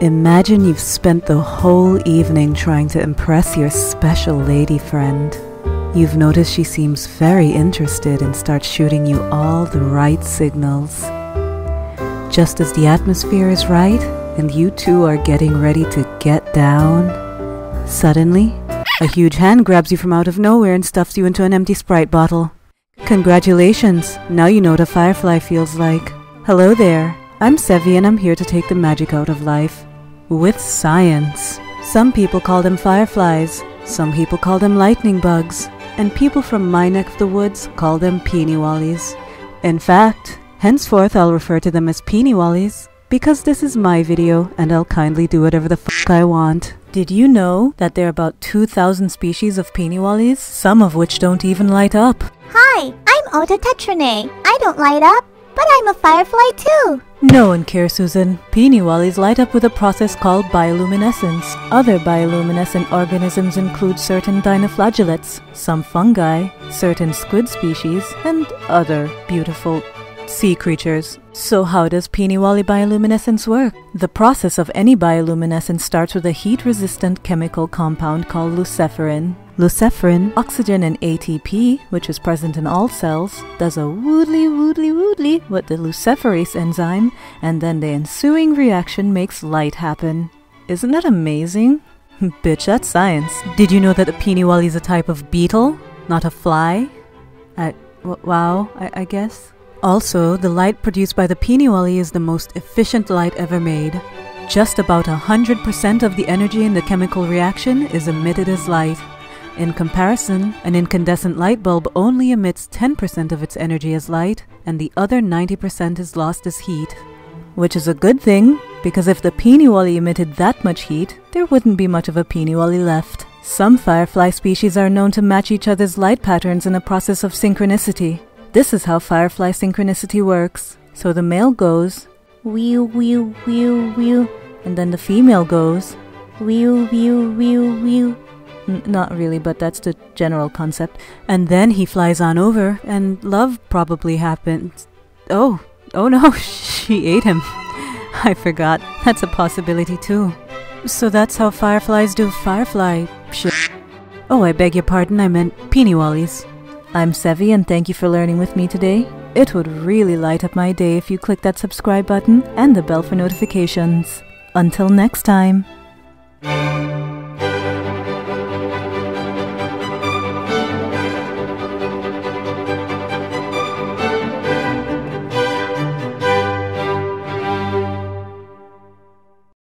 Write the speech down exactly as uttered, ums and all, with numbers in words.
Imagine you've spent the whole evening trying to impress your special lady friend. You've noticed she seems very interested and starts shooting you all the right signals. Just as the atmosphere is right and you two are getting ready to get down, suddenly, a huge hand grabs you from out of nowhere and stuffs you into an empty Sprite bottle. Congratulations! Now you know what a firefly feels like. Hello there, I'm Sevy and I'm here to take the magic out of life. With science. Some people call them fireflies, some people call them lightning bugs, and people from my neck of the woods call them Peenie Wallies. In fact, henceforth I'll refer to them as Peenie Wallies, because this is my video and I'll kindly do whatever the fuck I want. Did you know that there are about two thousand species of Peenie Wallies, some of which don't even light up? Hi, I'm Ota Tetrinae. I don't light up, but I'm a firefly too. No one cares, Susan. Peenie Wallies light up with a process called bioluminescence. Other bioluminescent organisms include certain dinoflagellates, some fungi, certain squid species, and other beautiful sea creatures. So how does Peenie Wallie bioluminescence work? The process of any bioluminescence starts with a heat-resistant chemical compound called luciferin. Luciferin, oxygen and A T P, which is present in all cells, does a woodly woodly woodly with the luciferase enzyme, and then the ensuing reaction makes light happen. Isn't that amazing? Bitch, that's science. Did you know that the Peenie Wallie is a type of beetle, not a fly? I, w wow, I, I guess. Also, the light produced by the Peenie Wallie is the most efficient light ever made. Just about one hundred percent of the energy in the chemical reaction is emitted as light. In comparison, an incandescent light bulb only emits ten percent of its energy as light, and the other ninety percent is lost as heat. Which is a good thing, because if the Peenie Wallie emitted that much heat, there wouldn't be much of a Peenie Wallie left. Some firefly species are known to match each other's light patterns in a process of synchronicity. This is how firefly synchronicity works. So the male goes wee wee wee wee, and then the female goes wee wee wee wee. Not really, but that's the general concept. And then he flies on over, and love probably happens. Oh, oh no, she ate him. I forgot. That's a possibility too. So that's how fireflies do firefly shit. Oh, I beg your pardon. I meant Peenie Wallies. I'm Sevy and thank you for learning with me today. It would really light up my day if you click that subscribe button and the bell for notifications. Until next time.